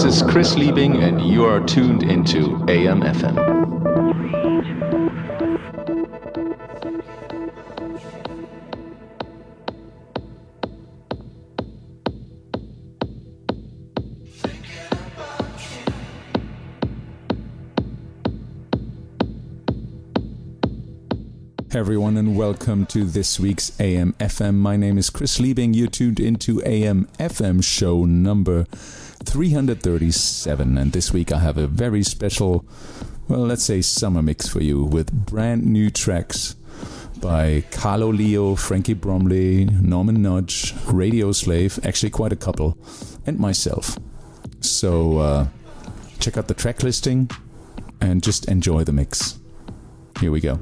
This is Chris Liebing, and you are tuned into AMFM. Everyone and welcome to this week's AMFM. My name is Chris Liebing. You're tuned into AMFM show number 337, and this week I have a very special, well, let's say summer mix for you with brand new tracks by Carlo Leo, Frankie Bromley, Norman Nudge, Radio Slave, actually quite a couple, and myself. So check out the track listing and just enjoy the mix. Here we go.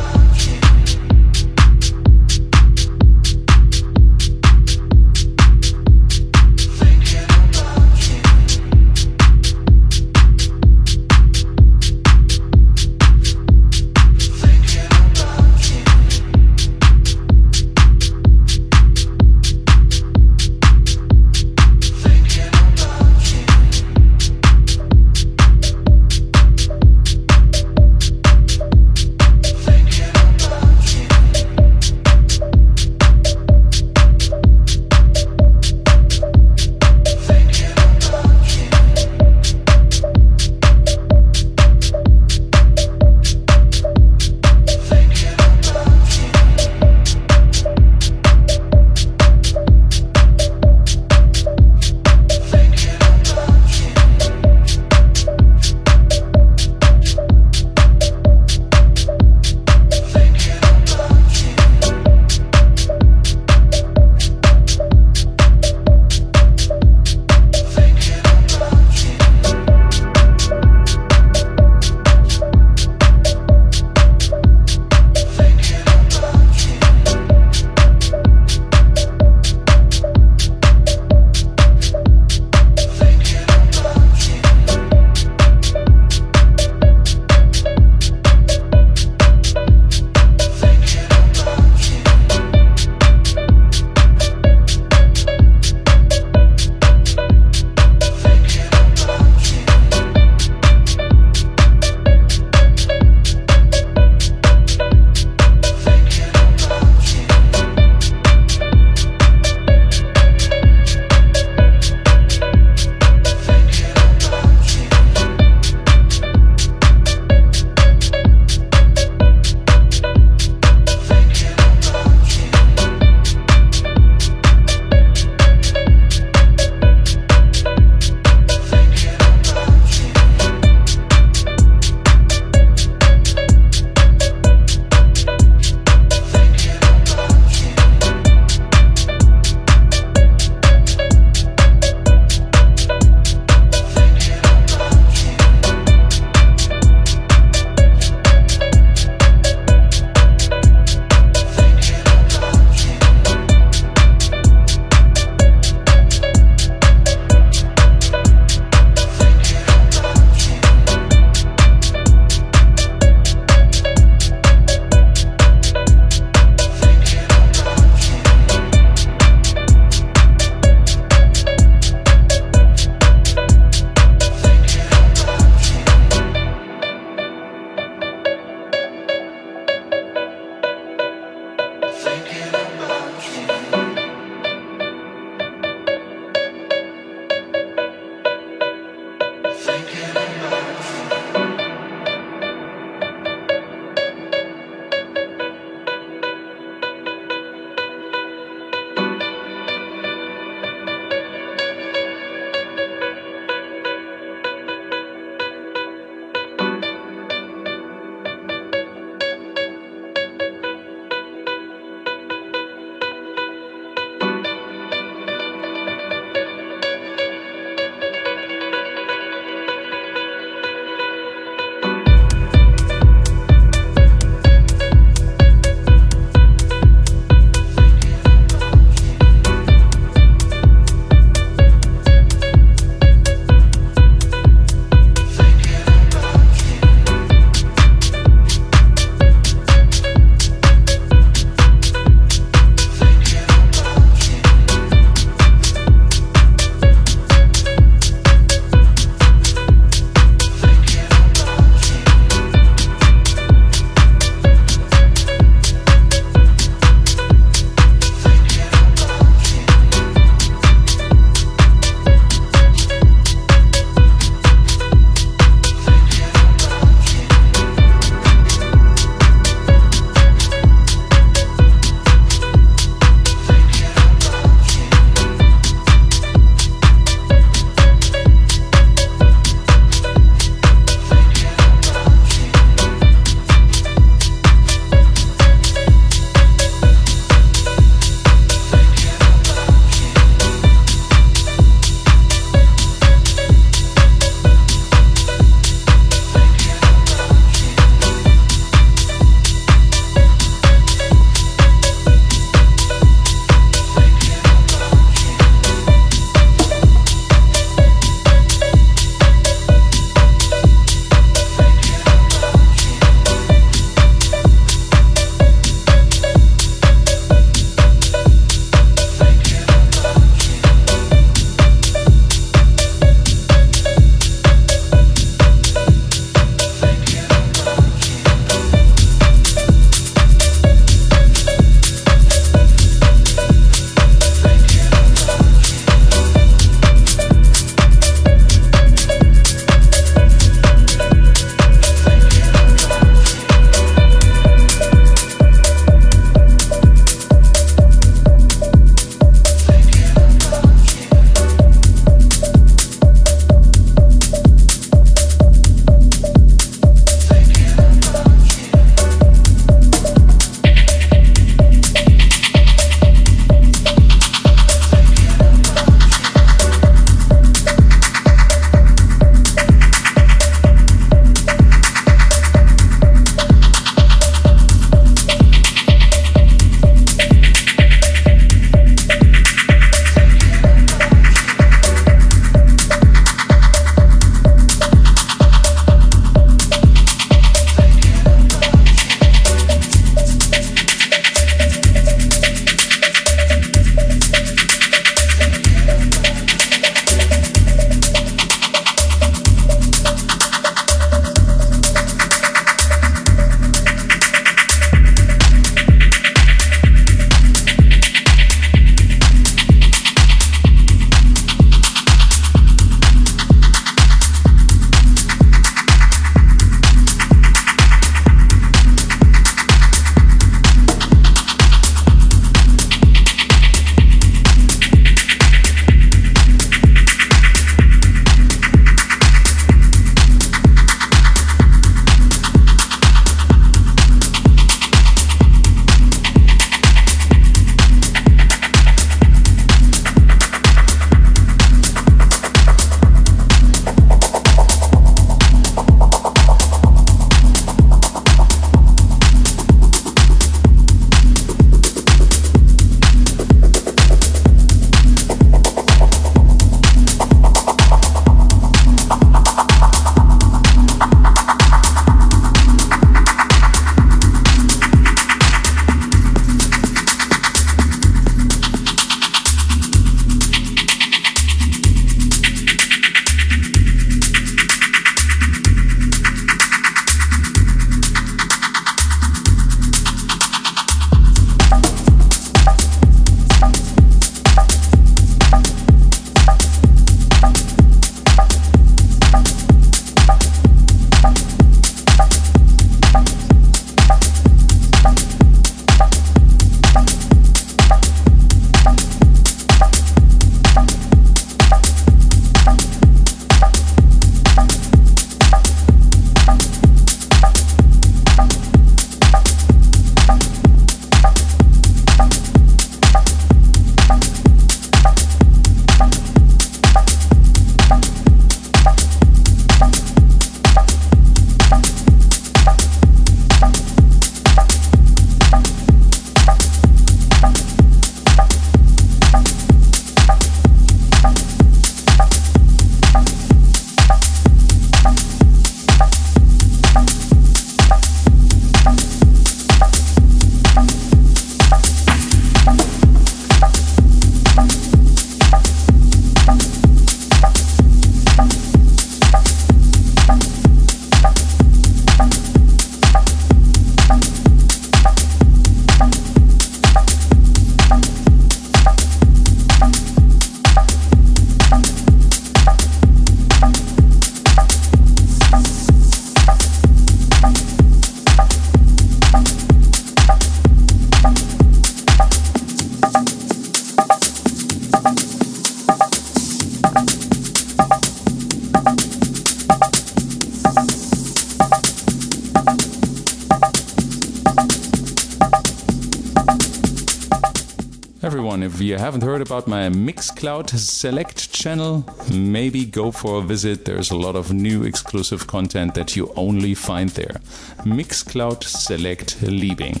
everyone, if you haven't heard about my Mixcloud Select channel, maybe go for a visit. There's a lot of new exclusive content that you only find there. Mixcloud Select Liebing.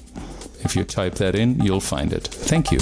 If you type that in, you'll find it. Thank you.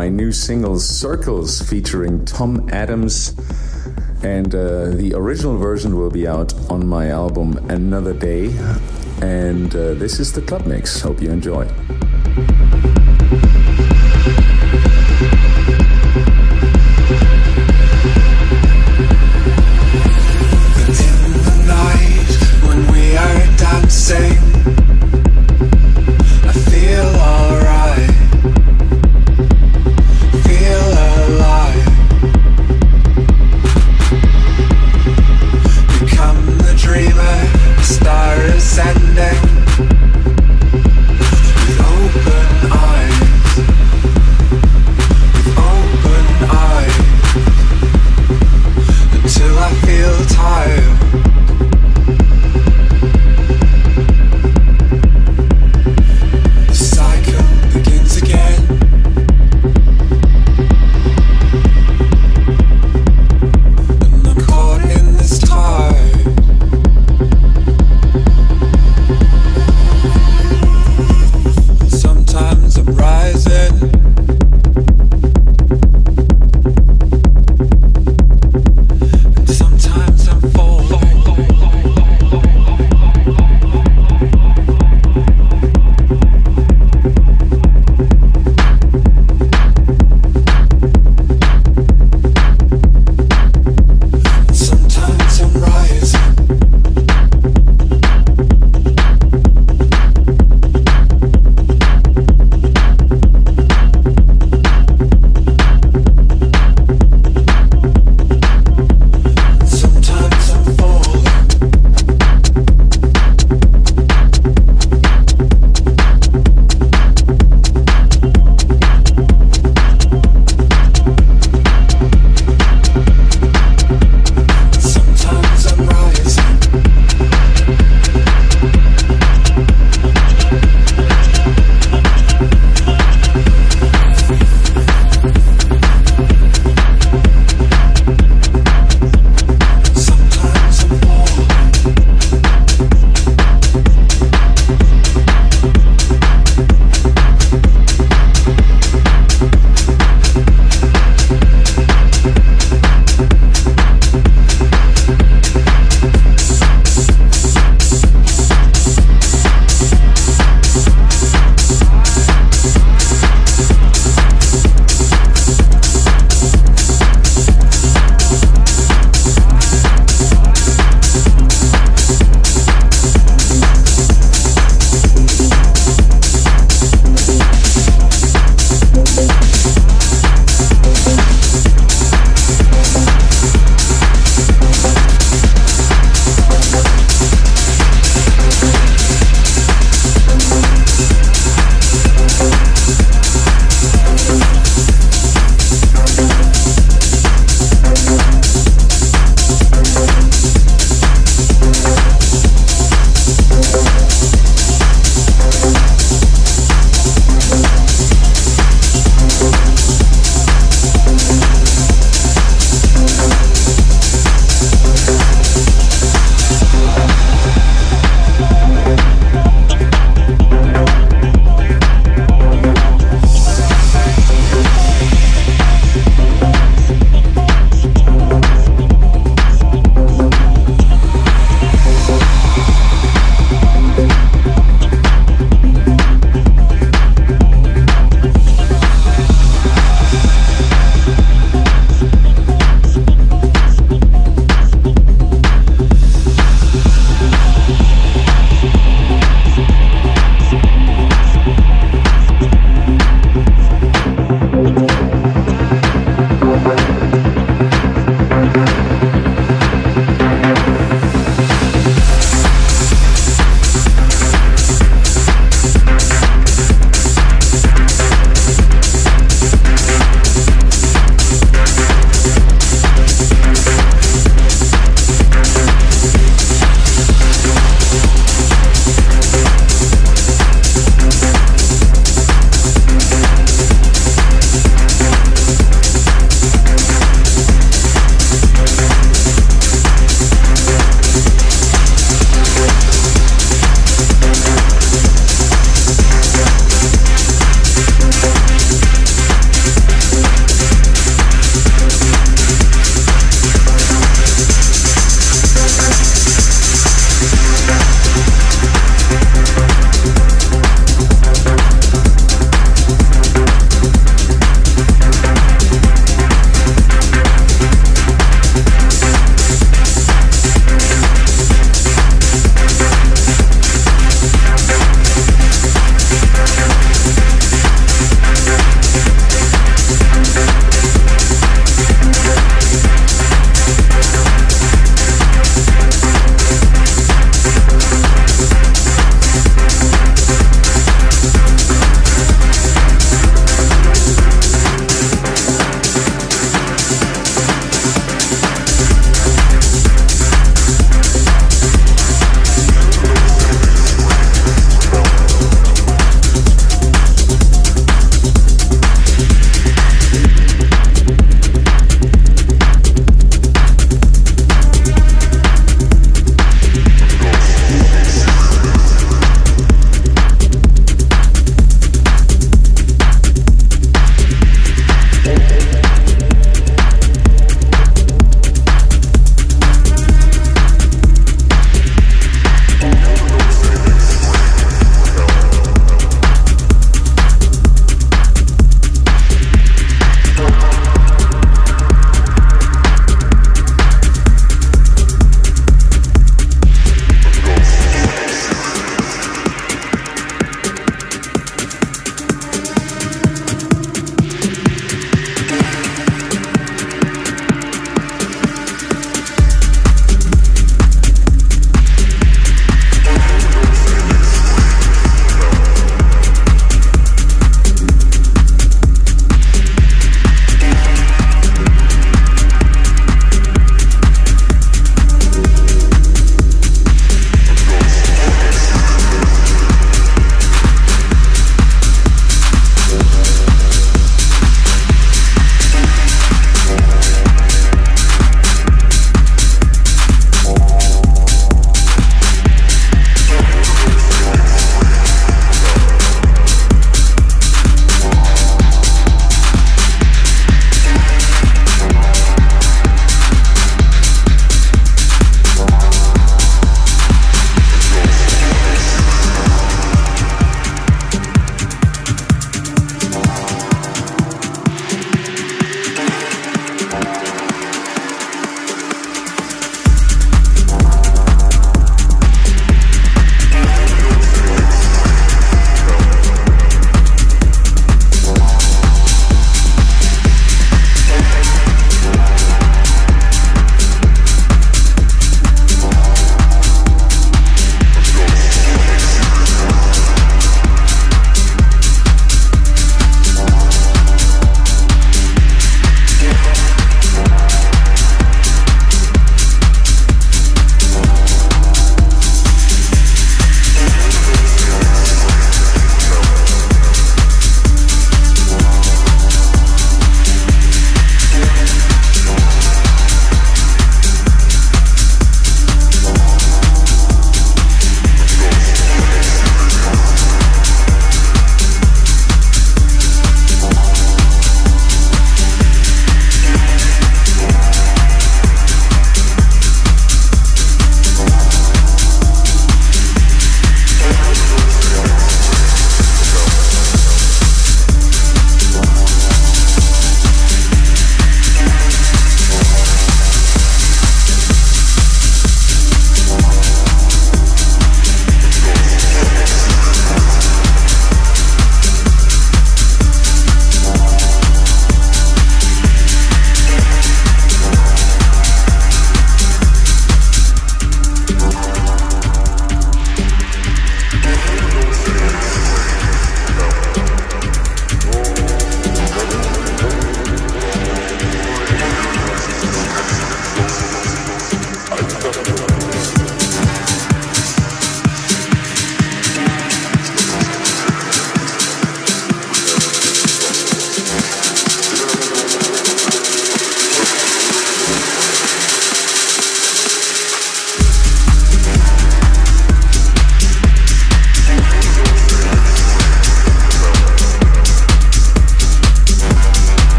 My new single Circles featuring Tom Adams, and the original version will be out on my album Another Day, and this is the Club Mix. Hope you enjoy. Sending with open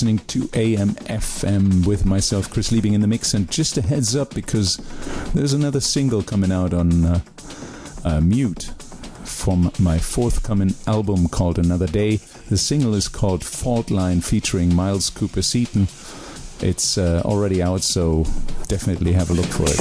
listening to AMFM with myself, Chris Liebing, in the mix. And just a heads up, because there's another single coming out on Mute from my forthcoming album called Another Day. The single is called Fault Line, featuring Miles Cooper Seaton. It's already out, so definitely have a look for it.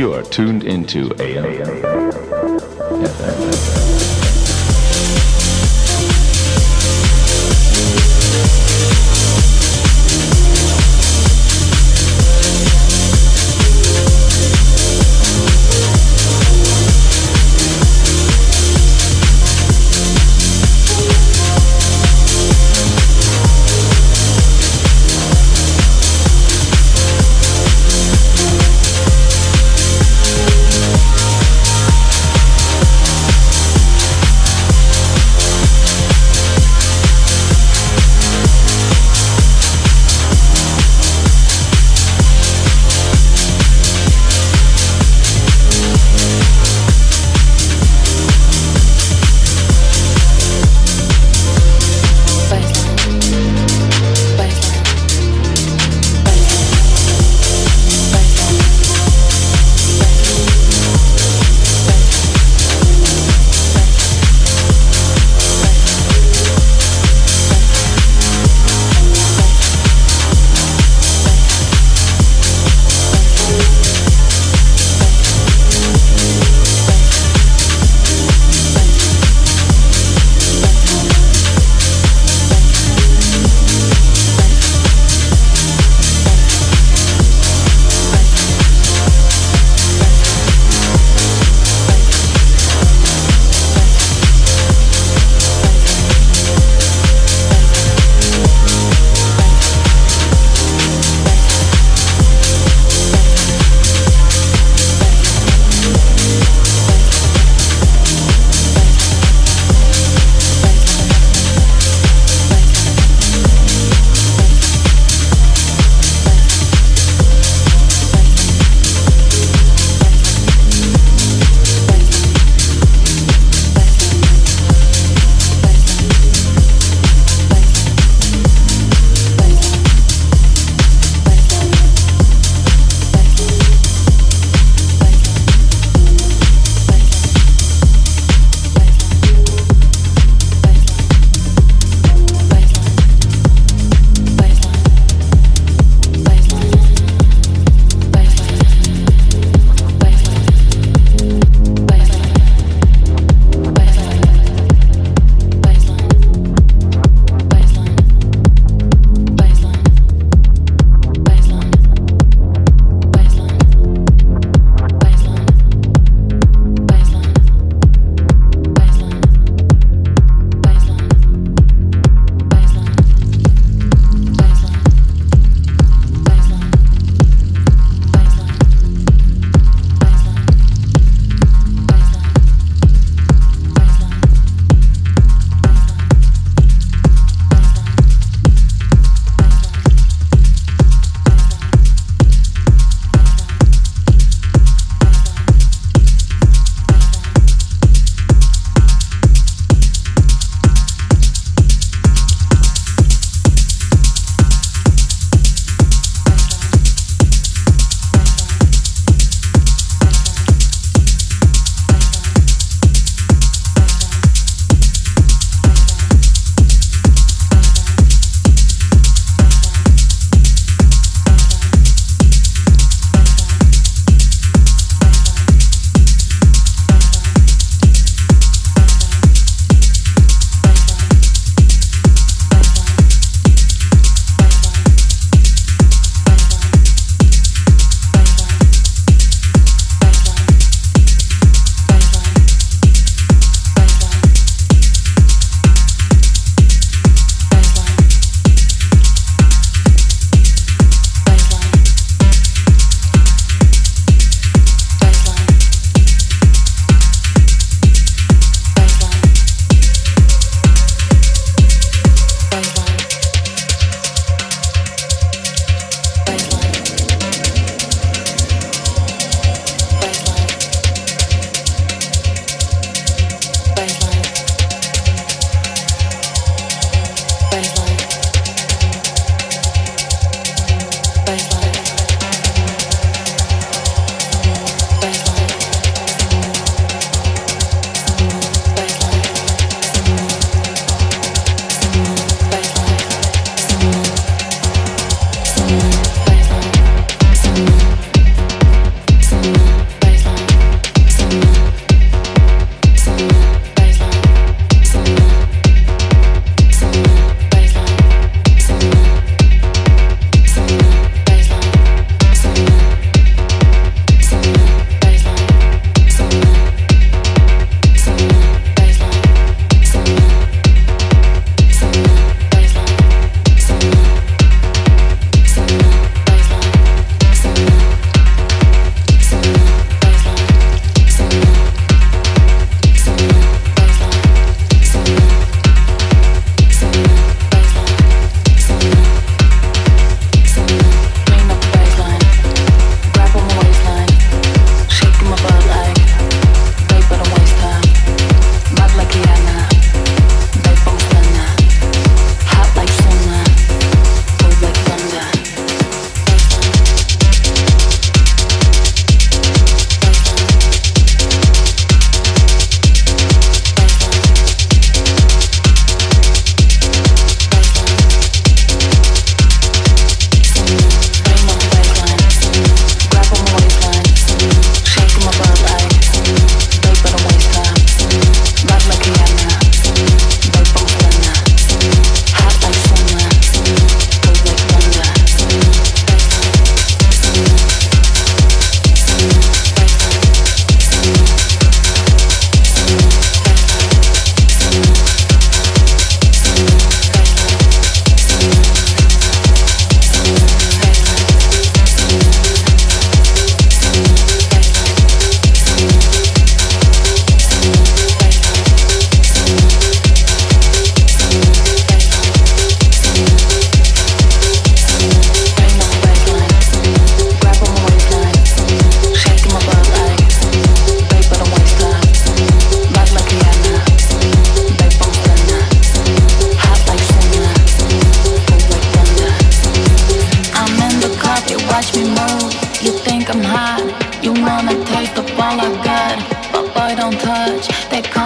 You are tuned into AMFM.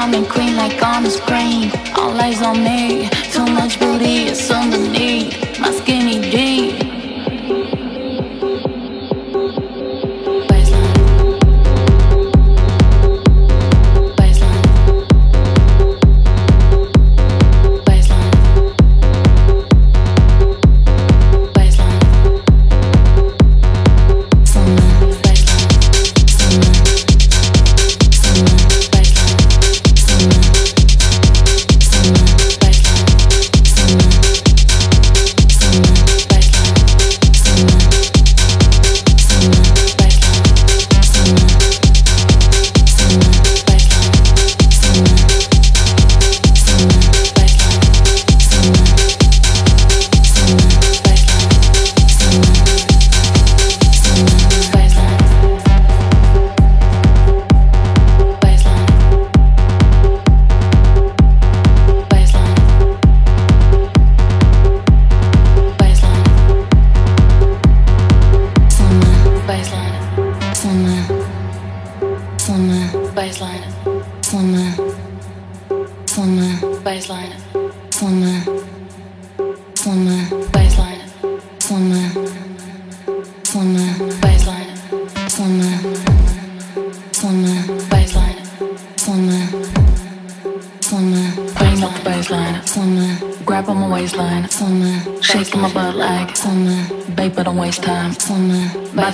coming clean like on the screen. All eyes on me, too much booty is underneath my skinny jeans.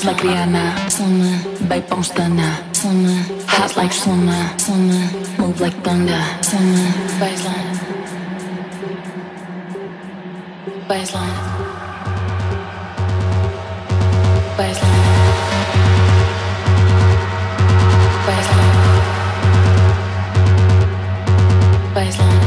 Like Rihanna, babe, I'm stunner. Hot like summer, move like thunder. Baseline, baseline, baseline, baseline, baseline.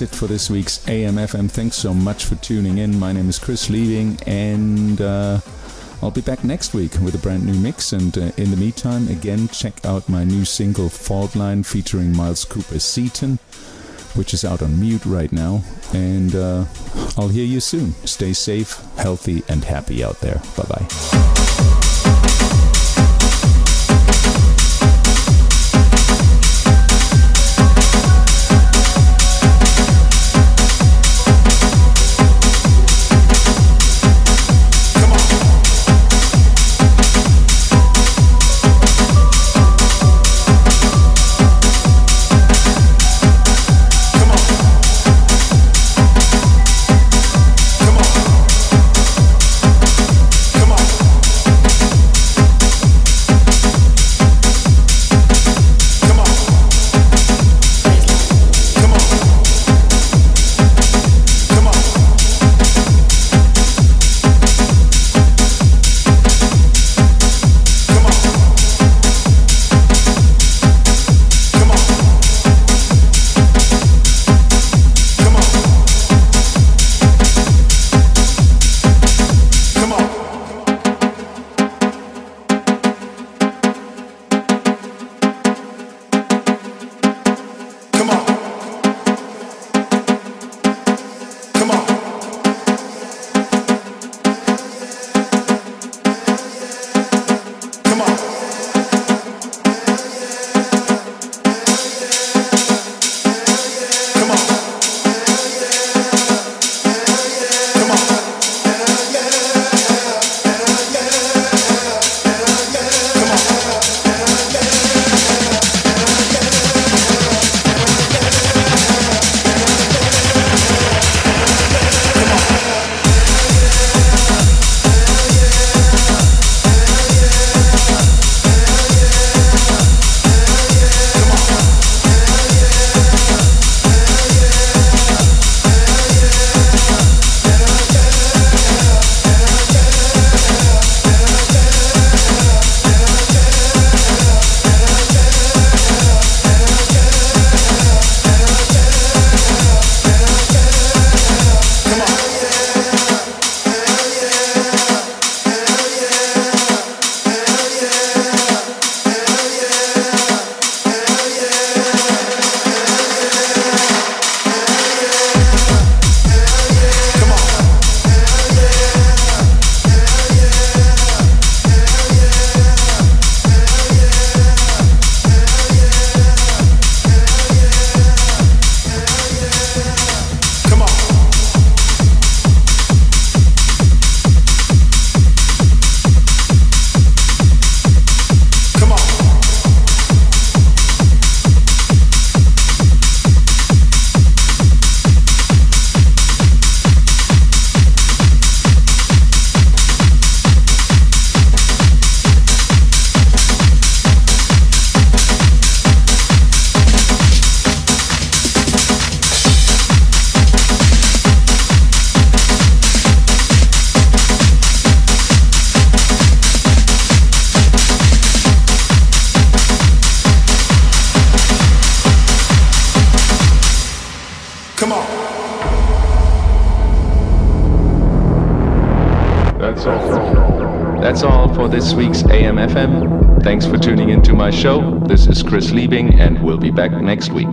It for this week's AMFM. Thanks so much for tuning in. My name is Chris Liebing, and I'll be back next week with a brand new mix. And in the meantime, again, check out my new single Fault Line featuring Miles Cooper Seaton. which is out on Mute right now. And I'll hear you soon. Stay safe, healthy, and happy out there. Bye-bye. This week's AMFM. Thanks for tuning into my show. This is Chris Liebing, and we'll be back next week.